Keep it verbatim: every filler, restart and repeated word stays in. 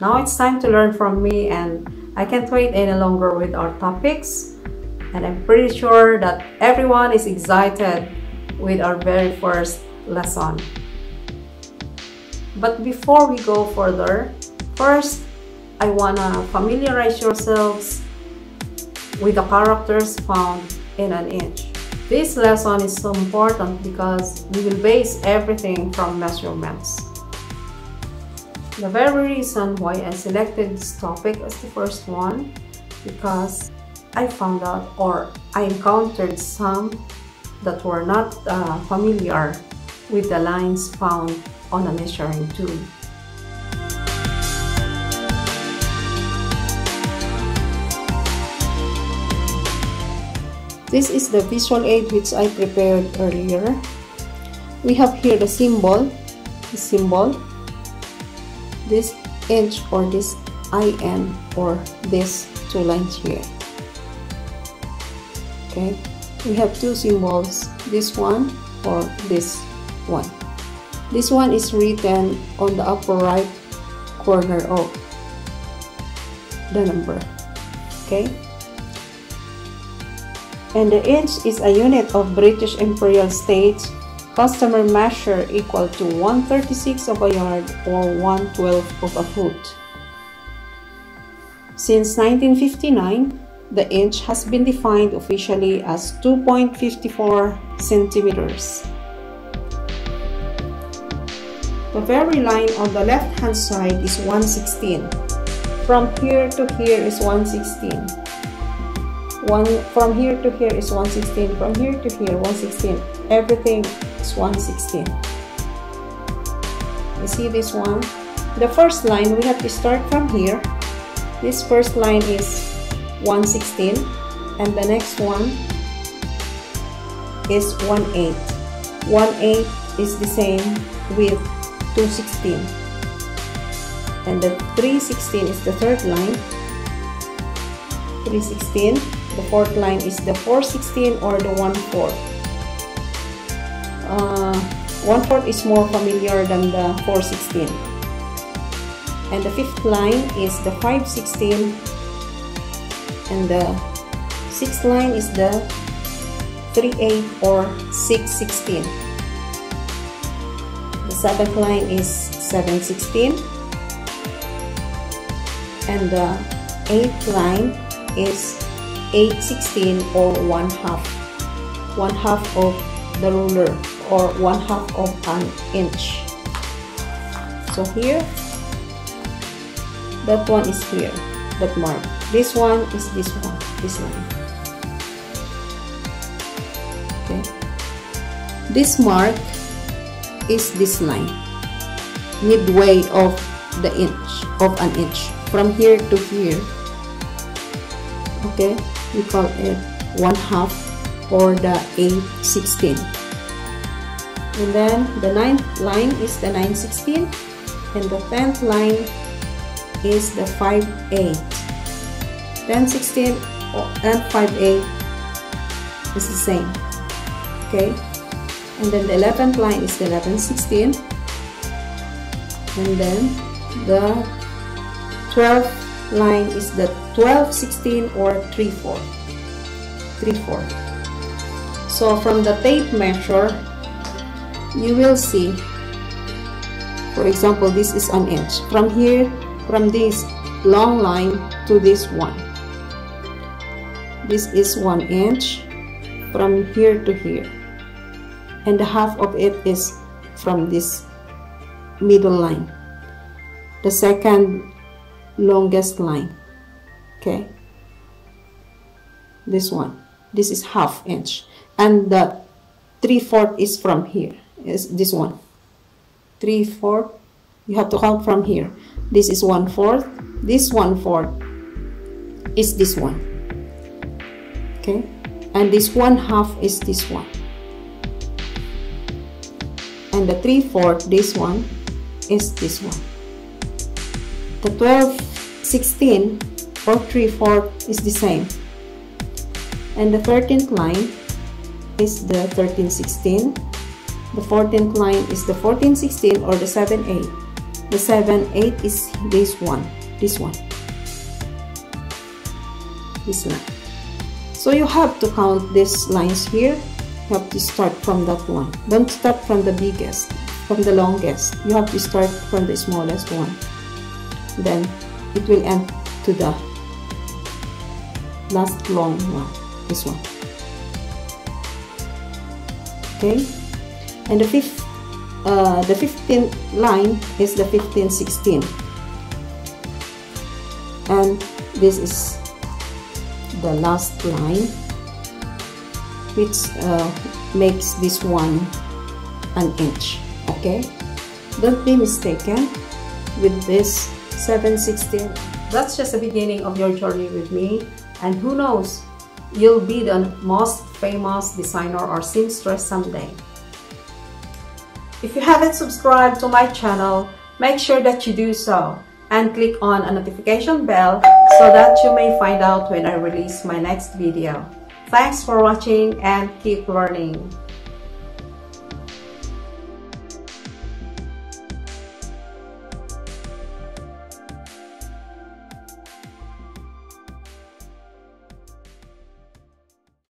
Now it's time to learn from me, and I can't wait any longer with our topics. And I'm pretty sure that everyone is excited with our very first lesson. But before we go further, first, I wanna familiarize yourselves with the characters found in an inch. This lesson is so important because we will base everything from measurements. The very reason why I selected this topic as the first one, because I found out or I encountered some that were not uh, familiar with the lines found on a measuring tool. This is the visual aid which I prepared earlier. We have here the symbol, the symbol, this inch or this I N or this two lines here. Okay, we have two symbols, this one or this one. This one is written on the upper right corner of the number. Okay. And the inch is a unit of British imperial stage. Customer measure equal to one thirty-six of a yard or one twelfth of a foot. Since nineteen fifty-nine, the inch has been defined officially as two point five four centimeters. The very line on the left hand side is one sixteenth. From here to here is one sixteenth. One, from here to here is one sixteenth, from here to here one sixteenth, everything is one sixteenth. You see this one? The first line, we have to start from here. This first line is one sixteenth, and the next one is one eighth. one eighth is the same with two sixteenth, and the three sixteenth is the third line. three sixteenth. The fourth line is the four sixteenth or the one fourth. Uh, one fourth is more familiar than the four sixteenth. And the fifth line is the five sixteenth. And the sixth line is the three eighth or six sixteenth. The seventh line is seven sixteenth. And the eighth line is eight sixteenths or one half, one half of the ruler or one half of an inch. So here, that one is here, that mark. This one is this one, this line. Okay. This mark is this line, midway of the inch, of an inch, from here to here. Okay, we call it one half or the eight sixteenths. And then the ninth line is the nine sixteenths, and the tenth line is the five eighths. ten sixteenths and five eighths is the same. Okay, and then the eleventh line is the eleven sixteenths, and then the twelfth line is the twelve sixteenths or three fourths. three fourths. So from the tape measure, you will see, for example, this is an inch. From here, from this long line to this one. This is one inch from here to here. And the half of it is from this middle line. The second longest line. Okay, this one, this is half inch, and the three fourths is from here, is this one. Three fourths, you have to count from here. This is one fourth, this one fourth is this one. Okay, and this one half is this one, and the three fourths, this one, is this one. The twelve sixteenths or three fourths is the same. And the thirteenth line is the thirteen sixteenths. The fourteenth line is the fourteen sixteenths or the seven eighths. The seven, eight is this one, this one, this line. So you have to count these lines here. You have to start from that one. Don't start from the biggest, from the longest. You have to start from the smallest one. Then it will end to the last long one, this one. Okay, and the fifth, uh, the fifteenth line is the fifteen, sixteen, and this is the last line, which uh, makes this one an inch. Okay, don't be mistaken with this seven, sixteen. That's just the beginning of your journey with me, and who knows, you'll be the most famous designer or seamstress someday. If you haven't subscribed to my channel, make sure that you do so and click on a notification bell so that you may find out when I release my next video. Thanks for watching and keep learning.